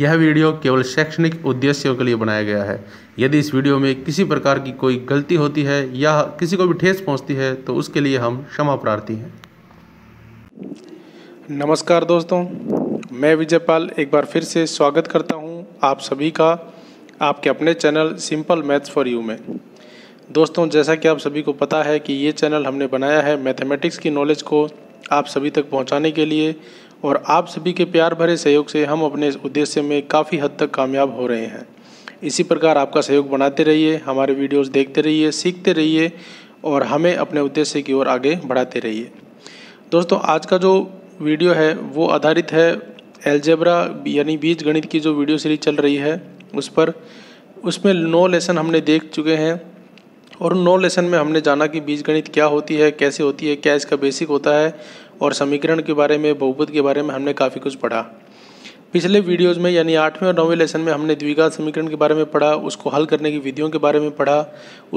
यह वीडियो केवल शैक्षणिक उद्देश्यों के लिए बनाया गया है। यदि इस वीडियो में किसी प्रकार की कोई गलती होती है या किसी को भी ठेस पहुंचती है तो उसके लिए हम क्षमा प्रार्थी हैं। नमस्कार दोस्तों, मैं विजयपाल एक बार फिर से स्वागत करता हूं आप सभी का आपके अपने channel simple maths for you में। दोस्तों, जैसा कि आप सभी को पता है कि ये चैनल हमने बनाया है मैथमेटिक्स की नॉलेज को आप सभी तक पहुंचाने के लिए, और आप सभी के प्यार भरे सहयोग से हम अपने इस उद्देश्य में काफ़ी हद तक कामयाब हो रहे हैं। इसी प्रकार आपका सहयोग बनाते रहिए, हमारे वीडियोस देखते रहिए, सीखते रहिए और हमें अपने उद्देश्य की ओर आगे बढ़ाते रहिए। दोस्तों, आज का जो वीडियो है वो आधारित है एलजेब्रा यानी बीज गणित की जो वीडियो सीरीज चल रही है उस पर। उसमें 9 लेसन हमने देख चुके हैं और 9 लेसन में हमने जाना कि बीजगणित क्या होती है, कैसे होती है, क्या इसका बेसिक होता है और समीकरण के बारे में, बहुपद के बारे में हमने काफ़ी कुछ पढ़ा। पिछले वीडियोस में यानी 8वें और 9वें लेसन में हमने द्विघात समीकरण के बारे में पढ़ा, उसको हल करने की विधियों के बारे में पढ़ा,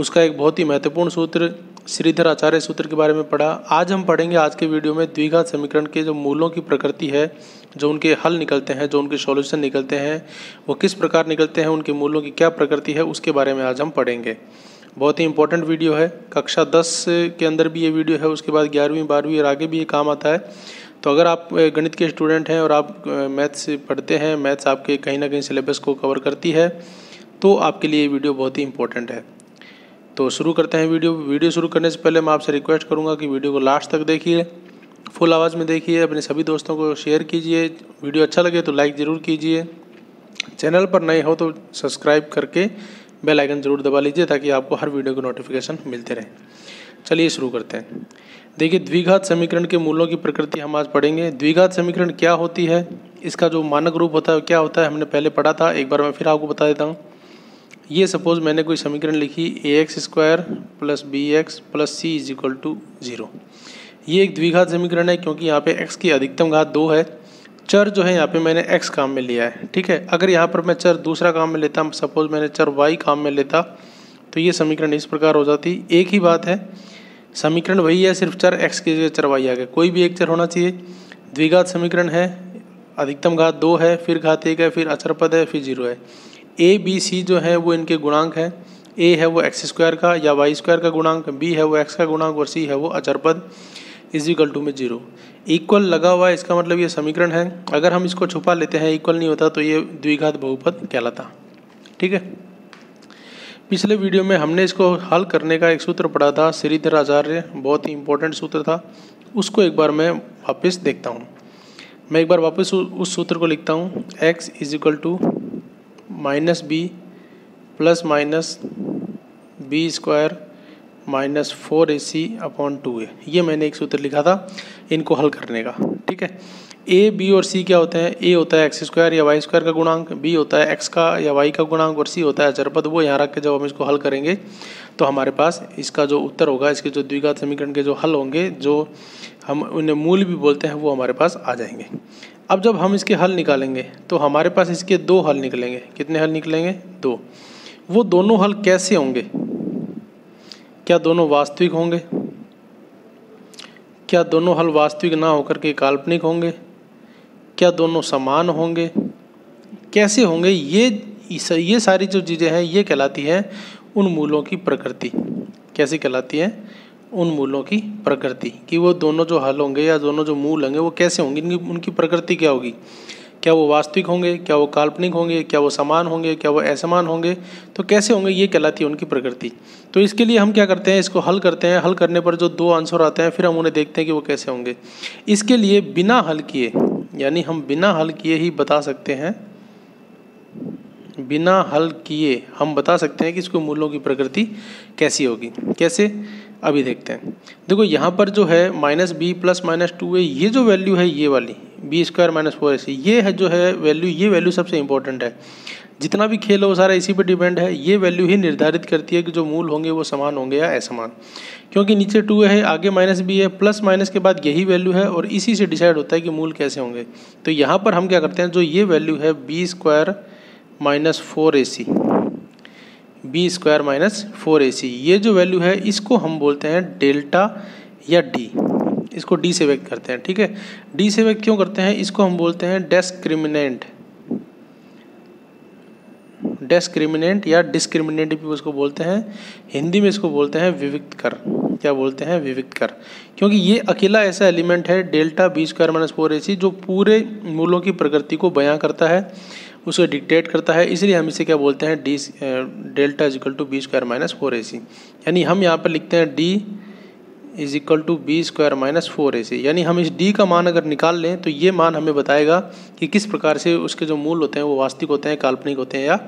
उसका एक बहुत ही महत्वपूर्ण सूत्र श्रीधर आचार्य सूत्र के बारे में पढ़ा। आज हम पढ़ेंगे आज के वीडियो में द्विघात समीकरण के जो मूलों की प्रकृति है, जो उनके हल निकलते हैं, जो उनके सॉल्यूशन निकलते हैं, वो किस प्रकार निकलते हैं, उनके मूलों की क्या प्रकृति है, उसके बारे में आज हम पढ़ेंगे। बहुत ही इंपॉर्टेंट वीडियो है, कक्षा 10 के अंदर भी ये वीडियो है, उसके बाद 11वीं 12वीं और आगे भी ये काम आता है। तो अगर आप गणित के स्टूडेंट हैं और आप मैथ्स पढ़ते हैं, मैथ्स आपके कहीं ना कहीं सिलेबस को कवर करती है, तो आपके लिए ये वीडियो बहुत ही इंपॉर्टेंट है। तो शुरू करते हैं वीडियो। वीडियो शुरू करने से पहले मैं आपसे रिक्वेस्ट करूँगा कि वीडियो को लास्ट तक देखिए, फुल आवाज़ में देखिए, अपने सभी दोस्तों को शेयर कीजिए, वीडियो अच्छा लगे तो लाइक ज़रूर कीजिए, चैनल पर नए हो तो सब्सक्राइब करके बेल आइकन जरूर दबा लीजिए ताकि आपको हर वीडियो के नोटिफिकेशन मिलते रहें। चलिए शुरू करते हैं। देखिए, द्विघात समीकरण के मूलों की प्रकृति हम आज पढ़ेंगे। द्विघात समीकरण क्या होती है, इसका जो मानक रूप होता है क्या होता है, हमने पहले पढ़ा था, एक बार मैं फिर आपको बता देता हूँ। ये सपोज मैंने कोई समीकरण लिखी ax² + bx + c = 0। ये एक द्विघात समीकरण है क्योंकि यहाँ पे x की अधिकतम घात 2 है। चर जो है यहाँ पे मैंने x काम में लिया है, ठीक है। अगर यहाँ पर मैं चर दूसरा काम में लेता, सपोज मैंने चर y काम में लेता, तो ये समीकरण इस प्रकार हो जाती। एक ही बात है, समीकरण वही है, सिर्फ चर x की जगह चर y आ गया। कोई भी एक चर होना चाहिए। द्विघात समीकरण है, अधिकतम घात 2 है, फिर घात 1 है, फिर अचर पद है, फिर 0 है। a b c जो है वो इनके गुणांक है। a है वो x² का या y² का गुणांक, b है वो x का गुणांक और c है वो अचर पद = में 0। इक्वल लगा हुआ है, इसका मतलब ये समीकरण है। अगर हम इसको छुपा लेते हैं, इक्वल नहीं होता, तो ये द्विघात बहुपद कहलाता, ठीक है। पिछले वीडियो में हमने इसको हल करने का एक सूत्र पढ़ा था श्रीधर आचार्य, बहुत ही इंपॉर्टेंट सूत्र था। उसको एक बार मैं वापस देखता हूँ। मैं एक बार वापस उस सूत्र को लिखता हूँ, x = -b ± b² - 4ac/2a। ये मैंने एक सूत्र लिखा था इनको हल करने का, ठीक है। a b और c क्या होते हैं? a होता है x² या y² का गुणांक, b होता है x का या y का गुणांक और c होता है अचर पद। वो यहाँ रख के जब हम इसको हल करेंगे तो हमारे पास इसका जो उत्तर होगा, इसके जो द्विघात समीकरण के जो हल होंगे, जो हम उन्हें मूल भी बोलते हैं, वो हमारे पास आ जाएंगे। अब जब हम इसके हल निकालेंगे तो हमारे पास इसके 2 हल निकलेंगे। कितने हल निकलेंगे? 2। वो दोनों हल कैसे होंगे? क्या दोनों वास्तविक होंगे? क्या दोनों हल वास्तविक ना होकर के काल्पनिक होंगे? क्या दोनों समान होंगे? कैसे होंगे? ये सारी जो चीज़ें हैं ये कहलाती हैं उन मूलों की प्रकृति। कैसे कहलाती है? उन मूलों की प्रकृति, कि वो दोनों जो हल होंगे या दोनों जो मूल होंगे वो कैसे होंगे, उनकी प्रकृति क्या होगी। क्या वो वास्तविक होंगे? क्या वो काल्पनिक होंगे? क्या वो समान होंगे? क्या वो असमान होंगे? तो कैसे होंगे, ये कहलाती है उनकी प्रकृति। तो इसके लिए हम क्या करते हैं, इसको हल करते हैं। हल करने पर जो 2 आंसर आते हैं फिर हम उन्हें देखते हैं कि वो कैसे होंगे। इसके लिए बिना हल किए, यानी हम बिना हल किए ही बता सकते हैं, बिना हल किए हम बता सकते हैं कि इसको मूलों की प्रकृति कैसी होगी। कैसे, अभी देखते हैं। देखो, यहाँ पर जो है -b ± 2a, ये जो वैल्यू है, ये वाली b² - 4ac, ये है जो है वैल्यू, ये वैल्यू सबसे इंपॉर्टेंट है। जितना भी खेल हो सारा इसी पे डिपेंड है। ये वैल्यू ही निर्धारित करती है कि जो मूल होंगे वो समान होंगे या असमान, क्योंकि नीचे 2a है, आगे -b है, प्लस माइनस के बाद यही वैल्यू है और इसी से डिसाइड होता है कि मूल कैसे होंगे। तो यहाँ पर हम क्या करते हैं, जो ये वैल्यू है b² - 4ac, ये जो वैल्यू है इसको हम बोलते हैं डेल्टा या d। इसको d से व्यक्त करते हैं, ठीक है। d से व्यक्त क्यों करते हैं? इसको हम बोलते हैं डिस्क्रिमिनेंट। डिस्क्रिमिनेंट या डिस्क्रिमिनेंट भी उसको बोलते हैं, हिंदी में इसको बोलते हैं विविक्त कर। क्या बोलते हैं? विविक्त कर। क्योंकि ये अकेला ऐसा एलिमेंट है delta B square minus 4ac जो पूरे मूलों की प्रकृति को बयां करता है, उसको डिक्टेट करता है, इसलिए हम इसे क्या बोलते हैं? D delta is equal to B square minus 4ac। यानी हम यहाँ पर लिखते हैं D is equal to B square minus 4ac। यानी हम इस d का मान अगर निकाल लें तो ये मान हमें बताएगा कि किस प्रकार से उसके जो मूल होते हैं वो वास्तविक होते हैं, काल्पनिक होते हैं या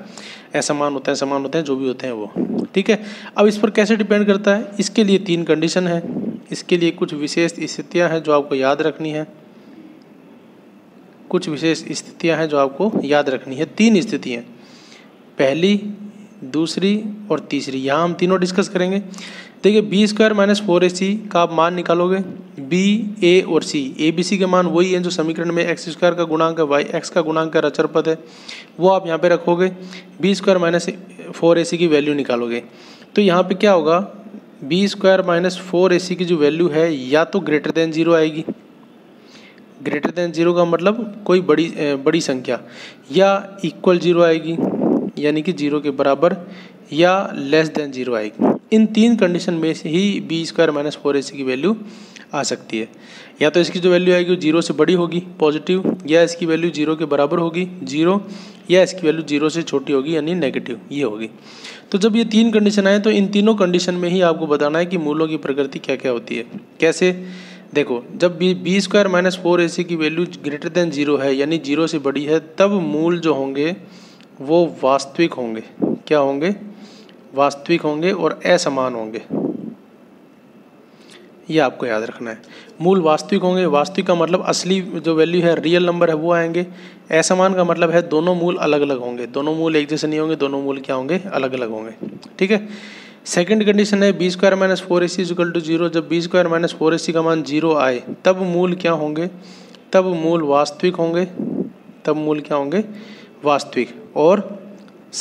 असमान होते हैं, समान होते हैं, जो भी होते हैं वो। ठीक है, अब इस पर कैसे डिपेंड करता है? इसके लिए 3 कंडीशन है, इसके लिए कुछ विशेष स्थितियाँ हैं जो आपको याद रखनी है, कुछ विशेष स्थितियाँ हैं जो आपको याद रखनी है। 3 स्थितियाँ, पहली, दूसरी और तीसरी, यहाँ हम तीनों डिस्कस करेंगे। देखिए बी स्क्वायर माइनस 4ac का आप मान निकालोगे, b, a और c। ए बी सी के मान वही हैं जो समीकरण में x स्क्वायर का गुणांक है, y x का गुणांक है, अचर पद है, वो आप यहाँ पे रखोगे। बी स्क्वायर माइनस 4ac की वैल्यू निकालोगे तो यहाँ पे क्या होगा, बी स्क्वायर माइनस 4ac की जो वैल्यू है या तो ग्रेटर देन 0 आएगी, ग्रेटर देन 0 का मतलब कोई बड़ी संख्या, या इक्वल 0 आएगी यानी कि 0 के बराबर, या लेस देन 0 आएगी। इन 3 कंडीशन में से ही बी स्क्वायर माइनस 4ac की वैल्यू आ सकती है। या तो इसकी जो वैल्यू आएगी वो 0 से बड़ी होगी पॉजिटिव, या इसकी वैल्यू 0 के बराबर होगी 0, या इसकी वैल्यू 0 से छोटी होगी यानी नेगेटिव, ये होगी। तो जब ये 3 कंडीशन आए तो इन तीनों कंडीशन में ही आपको बताना है कि मूलों की प्रकृति क्या क्या होती है। कैसे? देखो, जब बी स्क्वायर माइनस 4ac की वैल्यू ग्रेटर देन 0 है यानी 0 से बड़ी है, तब मूल जो होंगे वो वास्तविक होंगे। क्या होंगे? वास्तविक होंगे और असमान होंगे, ये आपको याद रखना है। मूल वास्तविक होंगे, वास्तविक का मतलब असली जो वैल्यू है, रियल नंबर है, वो आएंगे। असमान का मतलब है दोनों मूल अलग अलग होंगे, दोनों मूल एक जैसे नहीं होंगे, दोनों मूल क्या होंगे? अलग अलग होंगे। ठीक है, सेकंड कंडीशन है B square minus 4ac is equal to 0। जब बी स्क्वायर माइनस 4ac का मान 0 आए तब मूल क्या होंगे? तब मूल वास्तविक होंगे, तब मूल क्या होंगे? वास्तविक और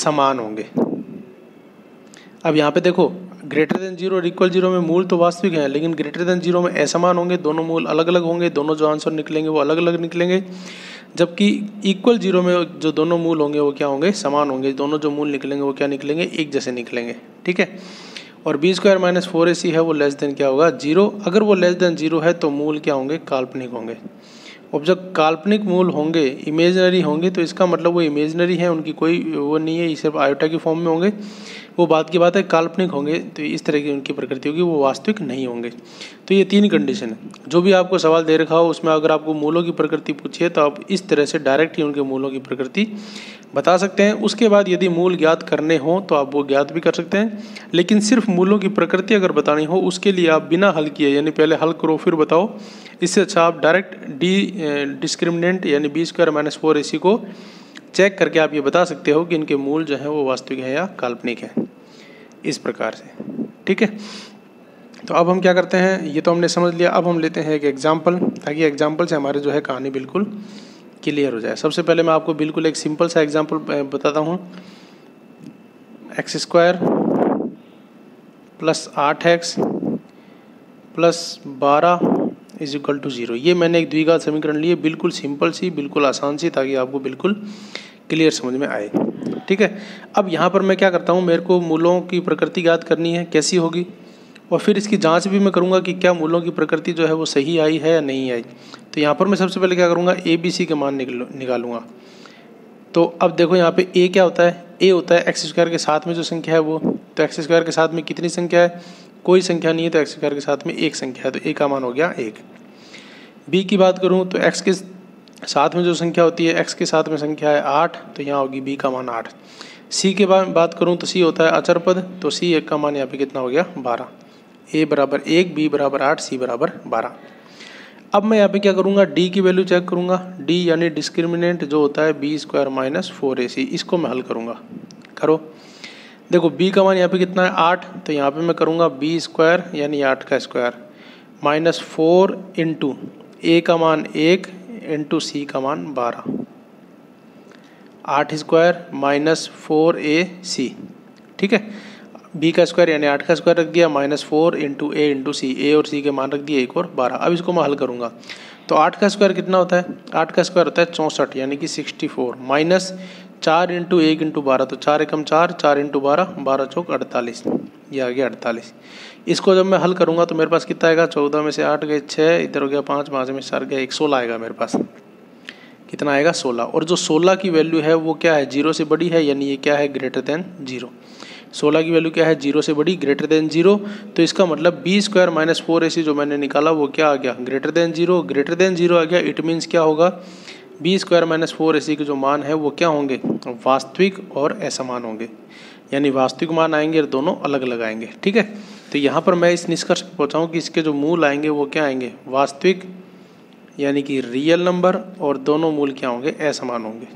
समान होंगे। अब यहाँ पे देखो, ग्रेटर देन 0 और इक्वल 0 में मूल तो वास्तविक हैं, लेकिन ग्रेटर देन 0 में असमान होंगे, दोनों मूल अलग अलग होंगे, दोनों जो आंसर निकलेंगे वो अलग अलग निकलेंगे। जबकि इक्वल 0 में जो दोनों मूल होंगे वो क्या होंगे? समान होंगे, दोनों जो मूल निकलेंगे वो क्या निकलेंगे? एक जैसे निकलेंगे। ठीक है, और बी स्क्वायर माइनस 4ac है वो लेस देन क्या होगा? 0। अगर वो लेस देन 0 है तो मूल क्या होंगे? काल्पनिक होंगे। अब जब काल्पनिक मूल होंगे, इमेजनरी होंगे, तो इसका मतलब वो इमेजनरी हैं, उनकी कोई वो नहीं है, ये सिर्फ आयोटा की फॉर्म में होंगे, वो बात की बात है, काल्पनिक होंगे, तो इस तरह की उनकी प्रकृति होगी, वो वास्तविक नहीं होंगे। तो ये 3 कंडीशन है। जो भी आपको सवाल दे रखा हो उसमें अगर आपको मूलों की प्रकृति पूछिए तो आप इस तरह से डायरेक्ट ही उनके मूलों की प्रकृति बता सकते हैं। उसके बाद यदि मूल ज्ञात करने हो तो आप वो ज्ञात भी कर सकते हैं, लेकिन सिर्फ मूलों की प्रकृति अगर बतानी हो उसके लिए आप बिना हल किए, यानी पहले हल करो फिर बताओ, इससे अच्छा आप डायरेक्ट डिस्क्रिमिनेंट यानी बी स्क्वायर माइनस 4ac को चेक करके आप ये बता सकते हो कि इनके मूल जो हैं वो वास्तविक हैं या काल्पनिक हैं, इस प्रकार से। ठीक है, तो अब हम क्या करते हैं, ये तो हमने समझ लिया, अब हम लेते हैं एक एग्जाम्पल, ताकि एग्जाम्पल से हमारी जो है कहानी बिल्कुल क्लियर हो जाए। सबसे पहले मैं आपको बिल्कुल एक सिंपल सा एग्जाम्पल बताता हूँ। X square plus 8x plus 12 is equal to 0। ये मैंने एक द्विघात समीकरण लिए, बिल्कुल सिंपल सी, बिल्कुल आसान सी, ताकि आपको बिल्कुल क्लियर समझ में आए। ठीक है, अब यहाँ पर मैं क्या करता हूँ, मेरे को मूलों की प्रकृति याद करनी है कैसी होगी, और फिर इसकी जांच भी मैं करूँगा कि क्या मूलों की प्रकृति जो है वो सही आई है या नहीं आई। तो यहाँ पर मैं सबसे पहले क्या करूँगा, ए बी सी के मान निकालूंगा। तो अब देखो यहाँ पे ए क्या होता है, ए होता है एक्स स्क्वायर के साथ में जो संख्या है वो, तो एक्स स्क्वायर के साथ में कितनी संख्या है? कोई संख्या नहीं है, तो एक्स स्क्वायर के साथ में एक संख्या है, तो ए का मान हो गया 1। बी की बात करूँ तो एक्स के साथ में जो संख्या होती है, एक्स के साथ में संख्या है 8, तो यहाँ होगी बी का मान 8। सी के बात करूँ तो सी होता है अचर पद, तो सी एक का मान यहाँ पे कितना हो गया? 12। ए बराबर 1, बी बराबर 8, सी बराबर 12। अब मैं यहाँ पे क्या करूँगा, डी की वैल्यू चेक करूँगा। डी यानी डिस्क्रिमिनेंट जो होता है बी स्क्वायर माइनस 4ac, इसको मैं हल करूँगा। करो, देखो b का मान यहाँ पे कितना है? 8, तो यहाँ पे मैं करूँगा b स्क्वायर यानी 8 का स्क्वायर माइनस 4 इंटू ए का मान 1 इंटू सी का मान 12, 8 स्क्वायर माइनस 4ac। ठीक है, b का स्क्वायर यानी 8 का स्क्वायर रख दिया, minus 4 into A into C, A और सी के मान रख दिए 1 और 12। अब इसको मैं हल करूँगा तो 8 का स्क्वायर कितना होता है? 8 का स्क्वायर होता है 64 यानी कि 64, माइनस 4 इंटू 1 इंटू 12 तो 4 एकम 4, 4 इंटू 12, 12 चौक 48, ये आ गया 48। इसको जब मैं हल करूँगा तो मेरे पास कितना आएगा, 14 में से 8 गए 6, इधर हो गया 5, 5 में 4 गया 1, 16 आएगा मेरे पास। कितना आएगा 16, और जो 16 की वैल्यू है वो क्या है, जीरो से बड़ी है, यानी ये क्या है ग्रेटर देन जीरो। 16 की वैल्यू क्या है, जीरो से बड़ी ग्रेटर देन जीरो, तो इसका मतलब बी स्क्वायर माइनस 4ac जो मैंने निकाला वो क्या आ गया greater than zero. Greater than zero आ गया, इट मीन्स क्या होगा, बी स्क्वायर माइनस 4ac के जो मान है वो क्या होंगे, वास्तविक और असमान होंगे, यानी वास्तविक मान आएंगे और दोनों अलग अलग आएंगे। ठीक है, तो यहाँ पर मैं इस निष्कर्ष पर पहुँचा हूँ कि इसके जो मूल आएंगे वो क्या आएंगे, वास्तविक यानी कि रियल नंबर, और दोनों मूल क्या होंगे, असमान होंगे।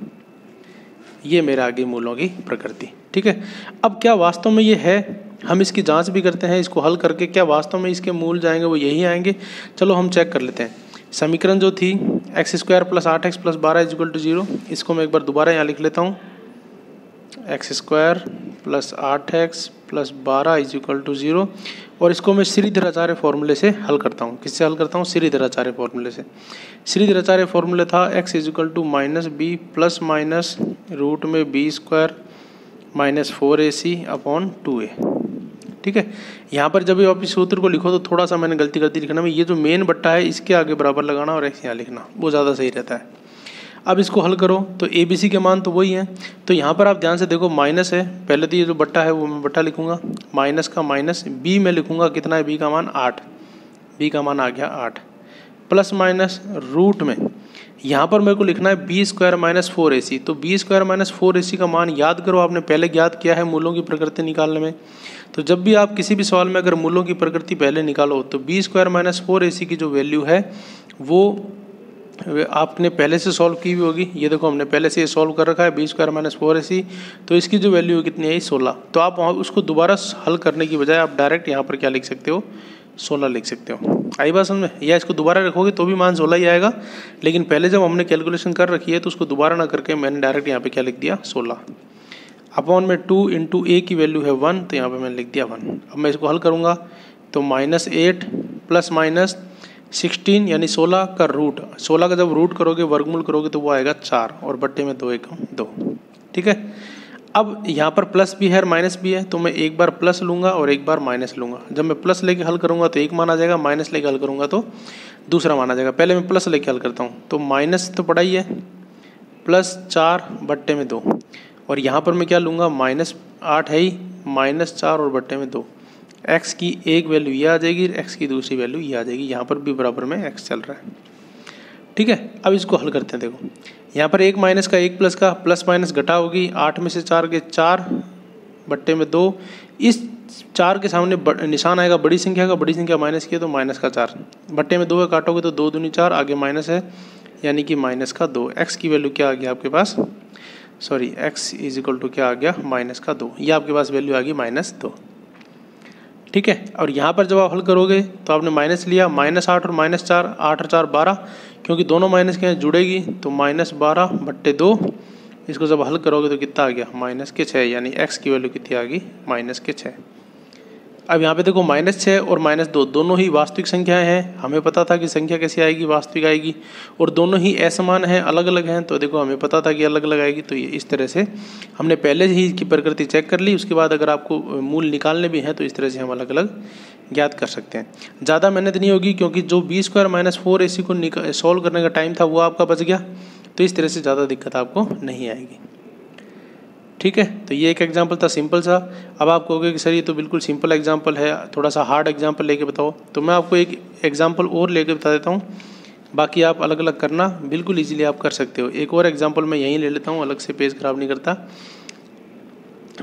ये मेरे आगे मूलों की प्रकृति। ठीक है, अब क्या वास्तव में ये है, हम इसकी जांच भी करते हैं इसको हल करके, क्या वास्तव में इसके मूल जाएंगे वो यही आएंगे। चलो हम चेक कर लेते हैं। समीकरण जो थी X square plus 8x plus 12 is equal to 0, इसको मैं एक बार दोबारा यहाँ लिख लेता हूँ, X square plus 8x plus 12 is equal to 0, और इसको मैं श्रीधर आचार्य फॉर्मूले से हल करता हूँ। किससे हल करता हूँ, श्रीधर आचार्य फॉर्मूले से। श्रीधर आचार्य फॉर्मूला था x is equal to minus B plus minus root में B square minus 4ac upon 2a। ठीक है, यहाँ पर जब भी आप इस सूत्र को लिखो तो थोड़ा सा मैंने गलती कर दी लिखना में, ये जो मेन बट्टा है इसके आगे बराबर लगाना और x यहाँ लिखना, वो ज़्यादा सही रहता है। अब इसको हल करो तो ए बी सी के मान तो वही हैं, तो यहाँ पर आप ध्यान से देखो माइनस है, पहले तो ये जो बट्टा है वो मैं बट्टा लिखूंगा, माइनस का माइनस, बी में लिखूंगा कितना है, बी का मान 8, बी का मान आ गया 8, प्लस माइनस रूट में यहाँ पर मेरे को लिखना है बी स्क्वायर माइनस 4ac। तो बी स्क्वायर माइनस 4ac का मान याद करो, आपने पहले ज्ञात किया है मूलों की प्रकृति निकालने में। तो जब भी आप किसी भी सवाल में अगर मूलों की प्रकृति पहले निकालो तो बी स्क्वायर माइनस 4ac की जो वैल्यू है वो आपने पहले से सॉल्व की भी होगी। ये देखो हमने पहले से ये सॉल्व कर रखा है, बी स्क्वायर माइनस 4ac, तो इसकी जो वैल्यू है कितनी आई 16। तो आप उसको दोबारा हल करने की बजाय आप डायरेक्ट यहाँ पर क्या लिख सकते हो, 16 लिख सकते हो। आई बात समझ में, या इसको दोबारा रखोगे तो भी मान 16 ही आएगा, लेकिन पहले जब हमने कैलकुलेशन कर रखी है तो उसको दोबारा ना करके मैंने डायरेक्ट यहाँ पर क्या लिख दिया 16 अपॉन में 2 इंटू ए की वैल्यू है 1, तो यहाँ पर मैंने लिख दिया 1। अब मैं इसको हल करूँगा तो माइनस 8 प्लस माइनस 16 यानी 16 का रूट, 16 का जब रूट करोगे वर्गमूल करोगे तो वो आएगा 4, और बट्टे में 2 एकम 2। ठीक है, अब यहाँ पर प्लस भी है और माइनस भी है, तो मैं एक बार प्लस लूँगा और एक बार माइनस लूँगा। जब मैं प्लस लेके हल करूँगा तो एक मान आ जाएगा, माइनस लेके हल करूँगा तो दूसरा मान आ जाएगा। पहले मैं प्लस लेके हल करता हूँ, तो माइनस तो पड़ा ही है, प्लस 4 बट्टे में 2, और यहाँ पर मैं क्या लूँगा, माइनस 8 है ही, माइनस 4 और बट्टे में 2। x की एक वैल्यू ये आ जाएगी, x की दूसरी वैल्यू ये आ जाएगी, यहाँ पर भी बराबर में x चल रहा है। ठीक है, अब इसको हल करते हैं। देखो यहाँ पर एक माइनस का एक प्लस का, प्लस माइनस घटा होगी, 8 में से 4 के 4 बट्टे में 2, इस 4 के सामने निशान आएगा बड़ी संख्या का, बड़ी संख्या माइनस की है तो माइनस का 4, बट्टे में 2 का काटोगे तो 2 दूनी 4, आगे माइनस है यानी कि माइनस का 2। एक्स की वैल्यू क्या आ गया आपके पास, sorry X is equal to क्या आ गया, माइनस का 2, ये आपके पास वैल्यू आ गई माइनस 2। ठीक है, और यहाँ पर जब आप हल करोगे तो आपने माइनस लिया, माइनस 8 और माइनस 4, 8 और 4 12, क्योंकि दोनों माइनस के हैं जुड़ेगी, तो माइनस 12 बट्टे 2। इसको जब हल करोगे तो कितना आ गया, माइनस के 6, यानी x की वैल्यू कितनी आ गई, माइनस के 6। अब यहाँ पे देखो माइनस 6 और माइनस 2 दोनों ही वास्तविक संख्याएं हैं, हमें पता था कि संख्या कैसी आएगी, वास्तविक आएगी, और दोनों ही असमान हैं, अलग अलग हैं, तो देखो हमें पता था कि अलग अलग आएगी। तो ये इस तरह से हमने पहले ही इसकी प्रकृति चेक कर ली, उसके बाद अगर आपको मूल निकालने भी हैं तो इस तरह से हम अलग अलग ज्ञात कर सकते हैं। ज़्यादा मेहनत नहीं होगी, क्योंकि जो बी स्क्वायर माइनस 4ac को सॉल्व करने का टाइम था वो आपका बच गया, तो इस तरह से ज़्यादा दिक्कत आपको नहीं आएगी। ठीक है, तो ये एक एग्जांपल था सिंपल सा। अब आप कहोगे कि सर ये तो बिल्कुल सिंपल एग्जांपल है, थोड़ा सा हार्ड एग्जांपल लेके बताओ, तो मैं आपको एक एग्जांपल और लेके बता देता हूँ, बाकी आप अलग अलग करना, बिल्कुल इजीली आप कर सकते हो। एक और एग्जांपल मैं यहीं ले लेता हूँ, अलग से पेज खराब नहीं करता।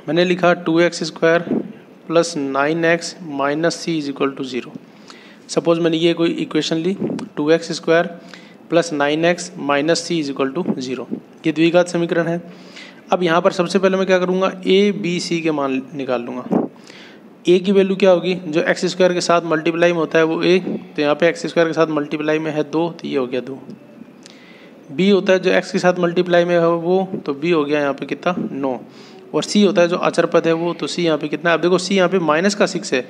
मैंने लिखा 2x square plus 9x minus c is equal to 0। Suppose मैंने ये कोई इक्वेशन ली, 2x square plus 9x minus c is equal to 0, ये द्विघात समीकरण है। अब यहाँ पर सबसे पहले मैं क्या करूँगा, ए बी सी के मान निकाल लूँगा। ए की वैल्यू क्या होगी, जो एक्स स्क्वायर के साथ मल्टीप्लाई में होता है वो ए, तो यहाँ पे एक्स स्क्वायर के साथ मल्टीप्लाई में है 2, तो ये हो गया 2। बी होता है जो एक्स के साथ मल्टीप्लाई में है वो, तो बी हो गया यहाँ पे कितना 9, और सी होता है जो अचर पद है वो, तो सी यहाँ पे कितना है, अब देखो सी यहाँ पे माइनस का 6 है,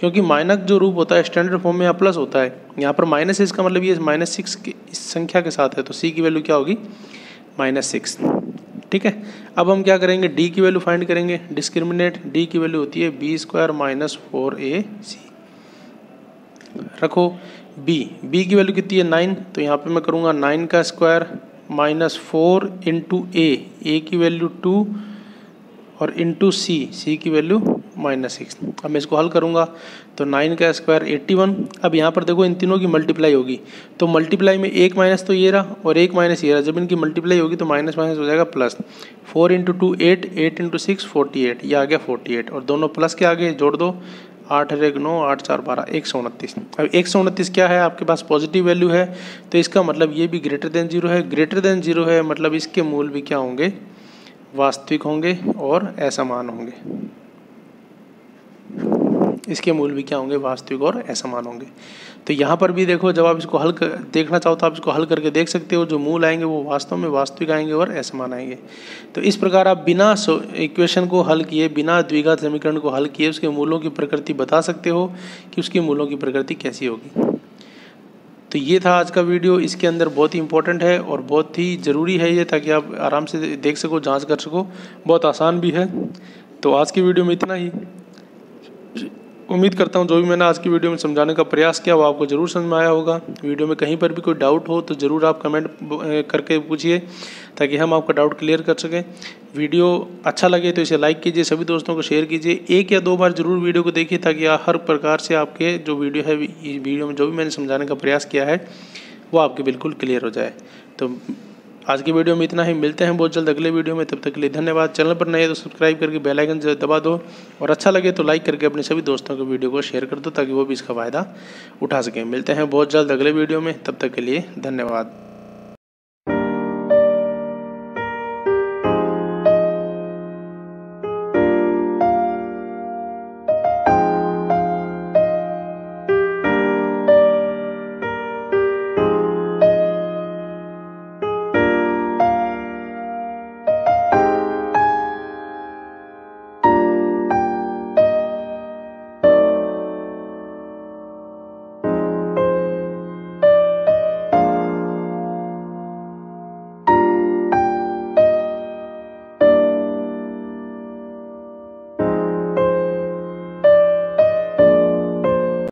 क्योंकि माइनस जो रूप होता है स्टैंडर्ड फॉर्म में यहाँ प्लस होता है, यहाँ पर माइनस है, इसका मतलब ये माइनस 6 की इस संख्या के साथ है, तो सी की वैल्यू क्या होगी, माइनस 6। ठीक है। अब हम क्या करेंगे, d की वैल्यू फाइंड करेंगे। डिस्क्रिमिनेट d की वैल्यू होती है बी स्क्वायर माइनस 4ac। रखो b की वैल्यू कितनी है 9, तो यहाँ पे मैं करूँगा 9 का स्क्वायर माइनस 4 इंटू a की वैल्यू 2 और इंटू c की वैल्यू -6। अब मैं इसको हल करूँगा तो 9 का स्क्वायर 81। अब यहाँ पर देखो इन तीनों की मल्टीप्लाई होगी, तो मल्टीप्लाई में एक माइनस तो ये रहा और एक माइनस ये रहा, जब इनकी मल्टीप्लाई होगी तो माइनस माइनस हो जाएगा प्लस। 4 इंटू 2 8, 8 इंटू 6 48, ये आ गया 48 और दोनों प्लस के आगे जोड़ दो। 8 9, 8 4 12, 129। अब 129 क्या है, आपके पास पॉजिटिव वैल्यू है, तो इसका मतलब ये भी ग्रेटर देन जीरो है। ग्रेटर देन जीरो है मतलब इसके मूल भी क्या होंगे, वास्तविक होंगे और असमान होंगे। इसके मूल भी क्या होंगे, वास्तविक और असमान होंगे। तो यहाँ पर भी देखो, जब आप इसको हल देखना चाहो तो आप इसको हल करके देख सकते हो, जो मूल आएंगे वो वास्तव में वास्तविक आएंगे और असमान आएंगे। तो इस प्रकार आप बिना इक्वेशन को हल किए, बिना द्विघात समीकरण को हल किए उसके मूलों की प्रकृति बता सकते हो कि उसके मूलों की प्रकृति कैसी होगी। तो ये था आज का वीडियो, इसके अंदर बहुत ही इंपॉर्टेंट है और बहुत ही ज़रूरी है ये, ताकि आप आराम से देख सको, जाँच कर सको, बहुत आसान भी है। तो आज की वीडियो में इतना ही। उम्मीद करता हूँ जो भी मैंने आज की वीडियो में समझाने का प्रयास किया वो आपको ज़रूर समझ में आया होगा। वीडियो में कहीं पर भी कोई डाउट हो तो ज़रूर आप कमेंट करके पूछिए, ताकि हम आपका डाउट क्लियर कर सकें। वीडियो अच्छा लगे तो इसे लाइक कीजिए, सभी दोस्तों को शेयर कीजिए, 1 या 2 बार ज़रूर वीडियो को देखिए, ताकि हर प्रकार से आपके जो वीडियो है, वीडियो में जो भी मैंने समझाने का प्रयास किया है वो आपके बिल्कुल क्लियर हो जाए। तो आज की वीडियो में इतना ही, मिलते हैं बहुत जल्द अगले वीडियो में, तब तक के लिए धन्यवाद। चैनल पर नए हैं तो सब्सक्राइब करके बेल आइकन दबा दो, और अच्छा लगे तो लाइक करके अपने सभी दोस्तों के वीडियो को शेयर कर दो, ताकि वो भी इसका फ़ायदा उठा सकें। मिलते हैं बहुत जल्द अगले वीडियो में, तब तक के लिए धन्यवाद।